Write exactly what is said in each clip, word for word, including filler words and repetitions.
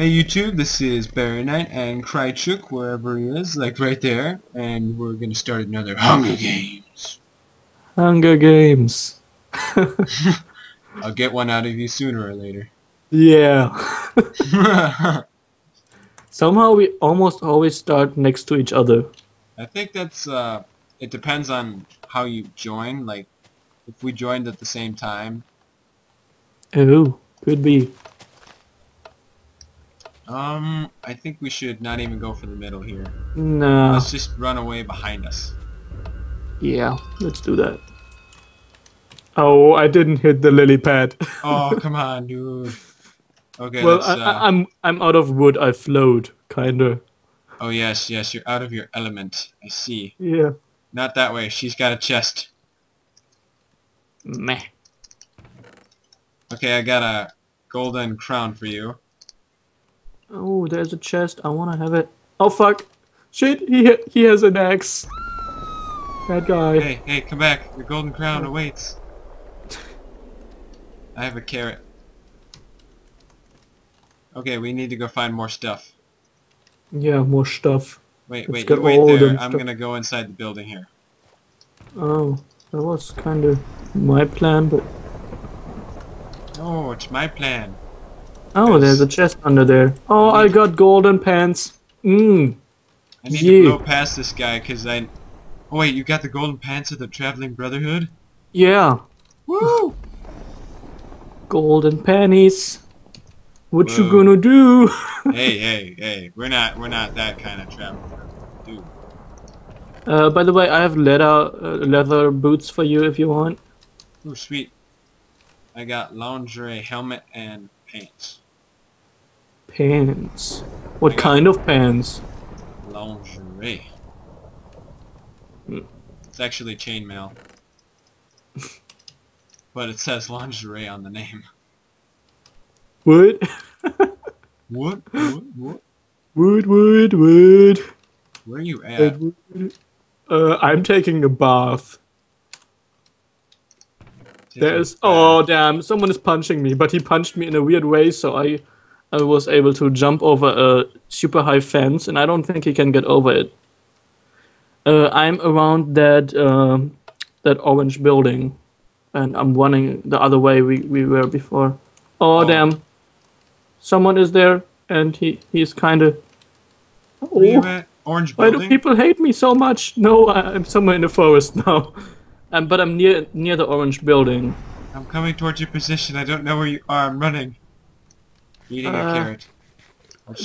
Hey YouTube, this is Berry Knight and Krychuk, wherever he is, like right there, and we're gonna start another Hunger Games. Hunger Games. I'll get one out of you sooner or later. Yeah. Somehow we almost always start next to each other. I think that's, uh, it depends on how you join, like, if we joined at the same time. Oh, could be. Um, I think we should not even go for the middle here. No. Let's just run away behind us. Yeah, let's do that. Oh, I didn't hit the lily pad. Oh, come on, dude. Okay, well, I, uh... I'm I'm out of wood. I flowed, kinda. Oh yes, yes, you're out of your element. I see. Yeah. Not that way. She's got a chest. Meh. Okay, I got a golden crown for you. Oh, there's a chest. I want to have it. Oh, fuck. Shit, he he has an axe. Bad guy. Hey, hey, come back. Your golden crown awaits. I have a carrot. Okay, we need to go find more stuff. Yeah, more stuff. Wait, Let's wait, you wait there. I'm going to go inside the building here. Oh, that was kind of my plan, but... Oh, it's my plan. Oh, yes. There's a chest under there. Oh, I got golden pants. Mmm. I need yeah. to blow past this guy because I... Oh wait, you got the golden pants of the Traveling Brotherhood? Yeah. Woo! Golden panties. What Whoa. you gonna do? hey, hey, hey. We're not, we're not that kind of Traveling Brotherhood, dude. Uh, by the way, I have leather, uh, leather boots for you if you want. Oh, sweet. I got lingerie, helmet, and pants. Pants. What kind of pants? Lingerie. Mm. It's actually chainmail. But it says lingerie on the name. What? What? What? What? Wood, wood, wood. Where are you at? Uh, I'm taking a bath. Take There's... Oh, damn. Someone is punching me, but he punched me in a weird way, so I... I was able to jump over a super high fence, and I don't think he can get over it. Uh, I'm around that uh, that orange building, and I'm running the other way we, we were before. Oh, oh, damn. Someone is there, and he, he's kind of... Oh, orange building? Why do people hate me so much? No, I'm somewhere in the forest now. um, but I'm near near the orange building. I'm coming towards your position. I don't know where you are. I'm running. Eating a uh, carrot.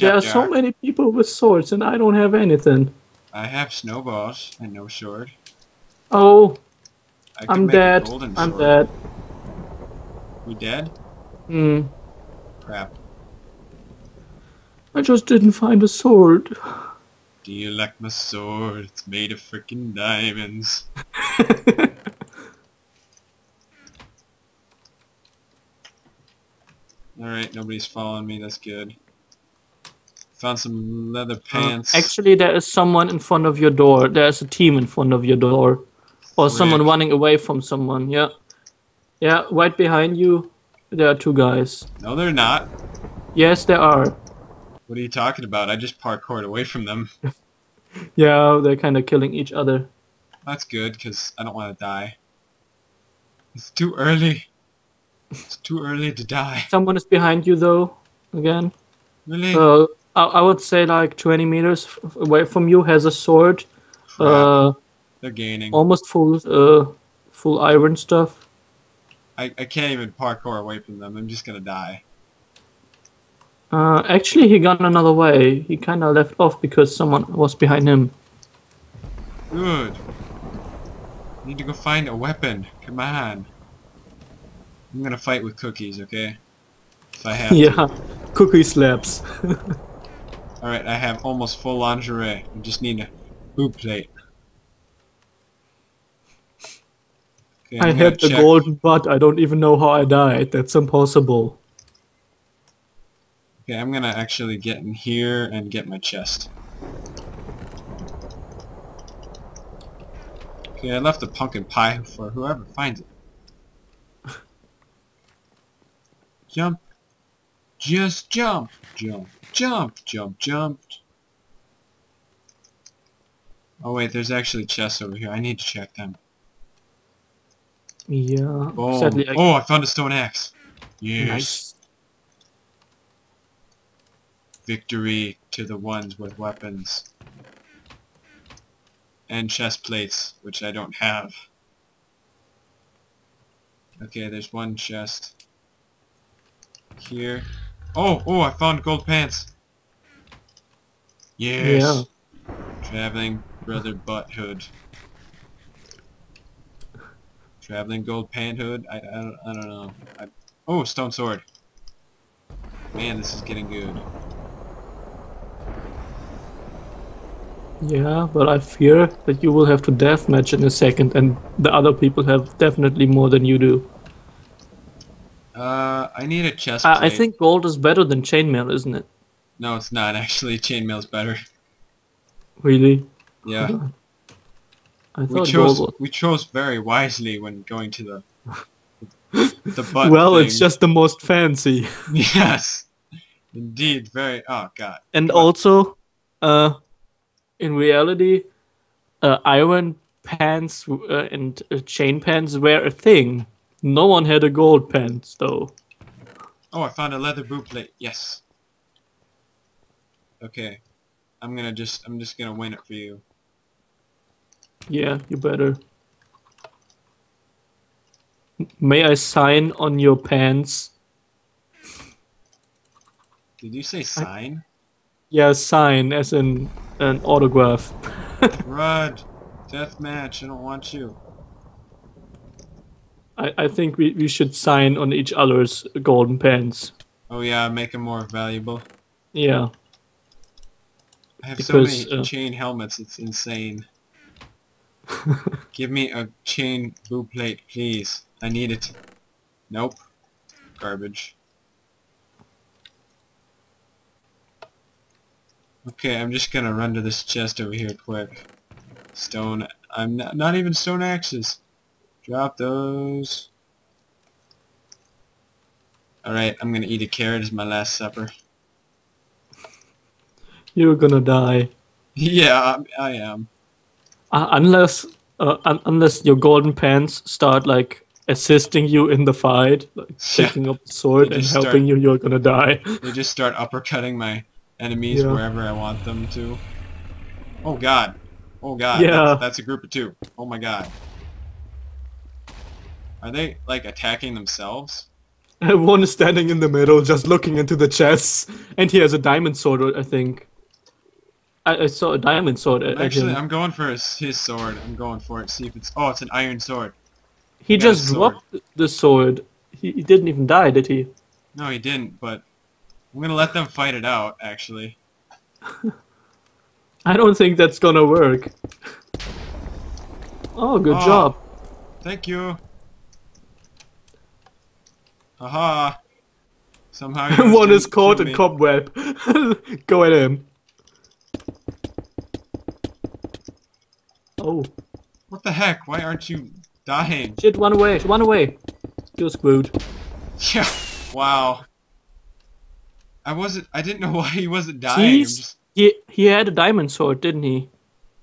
There are so many people with swords, and I don't have anything. I have snowballs and no sword. Oh, I I'm dead. I'm sword. dead. You dead? Hmm. Crap. I just didn't find a sword. Do you like my sword? It's made of freaking diamonds. Alright, nobody's following me, that's good. Found some leather pants. Uh, actually, there is someone in front of your door. There's a team in front of your door. Or Frick. someone running away from someone, yeah. Yeah, right behind you, there are two guys. No, they're not. Yes, there are. What are you talking about? I just parkoured away from them. Yeah, they're kind of killing each other. That's good, because I don't want to die. It's too early. It's too early to die. Someone is behind you, though, again. Really? Uh, I, I would say like twenty meters f away from you has a sword. Crap. Uh, They're gaining. Almost full uh, full iron stuff. I, I can't even parkour away from them. I'm just going to die. Uh, actually, he got another way. He kind of left off because someone was behind him. Good. Need to go find a weapon. Come on. I'm gonna fight with cookies, okay? If I have yeah, to. Cookie slaps. Alright, I have almost full lingerie. I just need a boob plate. Okay, I had the golden butt. I don't even know how I died. That's impossible. Okay, I'm gonna actually get in here and get my chest. Okay, I left a pumpkin pie for whoever finds it. Jump. Just jump. Jump. Jumped, jump, jumped. Oh wait, there's actually chests over here. I need to check them. Yeah. Oh, sadly, I... oh I found a stone axe. Yes. Nice. Victory to the ones with weapons. And chest plates, which I don't have. Okay, there's one chest. Here. Oh, oh, I found gold pants. Yes. Yeah. Traveling brother butt hood. Traveling gold pant hood? I, I, don't, I don't know. I, oh, stone sword. Man, this is getting good. Yeah, but I fear that you will have to deathmatch in a second, and the other people have definitely more than you do. Uh, I need a chest plate. I think gold is better than chainmail, isn't it? No, it's not. Actually, chainmail's better. Really? Yeah. Uh, I thought we chose, gold was... we chose very wisely when going to the... the butt well, thing. It's just the most fancy. Yes. Indeed, very... Oh, God. And but... also, uh... in reality, uh, iron pants uh, and uh, chain pants were a thing. No one had a gold pants, though. Oh, I found a leather boot plate. Yes. Okay, I'm gonna just I'm just gonna win it for you. Yeah, you better. May I sign on your pants? Did you say sign? I... Yeah, sign as in. An autograph. Rod, deathmatch, I don't want you. I, I think we, we should sign on each other's golden pens. Oh yeah, make them more valuable. Yeah. I have because, so many uh, chain helmets, it's insane. Give me a chain boot plate, please. I need it. Nope. Garbage. Okay, I'm just gonna run to this chest over here quick. Stone... I'm not, not even stone axes. Drop those. Alright, I'm gonna eat a carrot as my last supper. You're gonna die. Yeah, I, I am. Uh, unless... Uh, un unless your golden pants start, like, assisting you in the fight. Like, taking up the sword and helping start, you, you're gonna die. They just start uppercutting my... enemies yeah. wherever I want them to. Oh god. Oh god. Yeah. That's, that's a group of two. Oh my god. Are they, like, attacking themselves? One is standing in the middle, just looking into the chests. And he has a diamond sword, I think. I, I saw a diamond sword. Actually, I'm going for his, his sword. I'm going for it. See if it's... Oh, it's an iron sword. He just dropped the sword. He, he didn't even die, did he? No, he didn't, but... I'm gonna let them fight it out, actually. I don't think that's gonna work. Oh, good oh, job. Thank you. Aha. Somehow one is caught in cobweb. Go at him. Oh. What the heck? Why aren't you dying? Shit, run away. Run away. You're screwed. Yeah. Wow. I wasn't. I didn't know why he wasn't dying. Just... He he had a diamond sword, didn't he?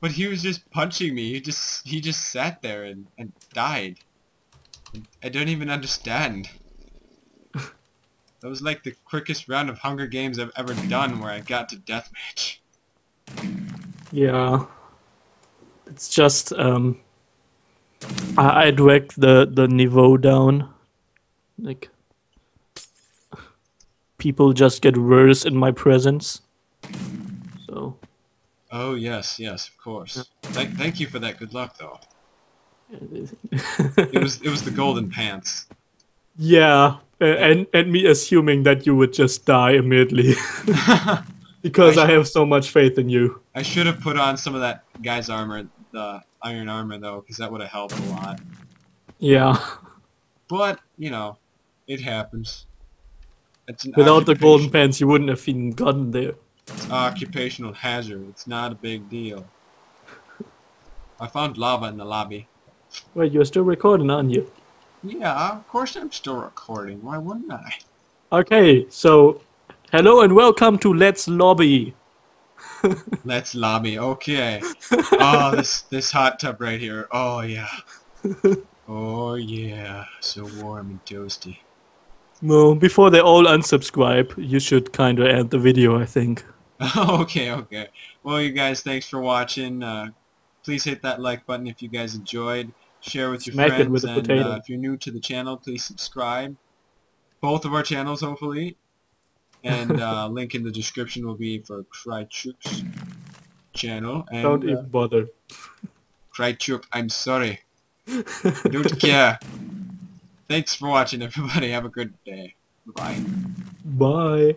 But he was just punching me. He just he just sat there and and died. I don't even understand. That was like the quickest round of Hunger Games I've ever done, where I got to deathmatch. Yeah, it's just um. I I dragged the the niveau down, like. People just get worse in my presence. So. Oh yes, yes, of course. Yeah. Th thank you for that. Good luck, though. it was it was the golden pants. Yeah, and and me assuming that you would just die immediately because I, I have so much faith in you. I should have put on some of that guy's armor, the iron armor, though, because that would have helped a lot. Yeah. But you know, it happens. Without the golden pants, you wouldn't have even gotten there. It's occupational hazard. It's not a big deal. I found lava in the lobby. Wait, you're still recording, aren't you? Yeah, of course I'm still recording. Why wouldn't I? Okay, so Hello and welcome to Let's Lobby. Let's Lobby, okay. Oh, this this hot tub right here. Oh, yeah. Oh, yeah. So warm and toasty. Well, before they all unsubscribe, you should kind of end the video, I think. Okay, okay. Well, you guys, thanks for watching. Uh, please hit that like button if you guys enjoyed. Share with your Smack friends. It with and uh, if you're new to the channel, please subscribe. Both of our channels, hopefully. And uh, link in the description will be for Krychuk's channel. And, Don't even uh, bother. Krychuk, I'm sorry. Don't care. Thanks for watching, everybody. Have a good day. Bye. Bye.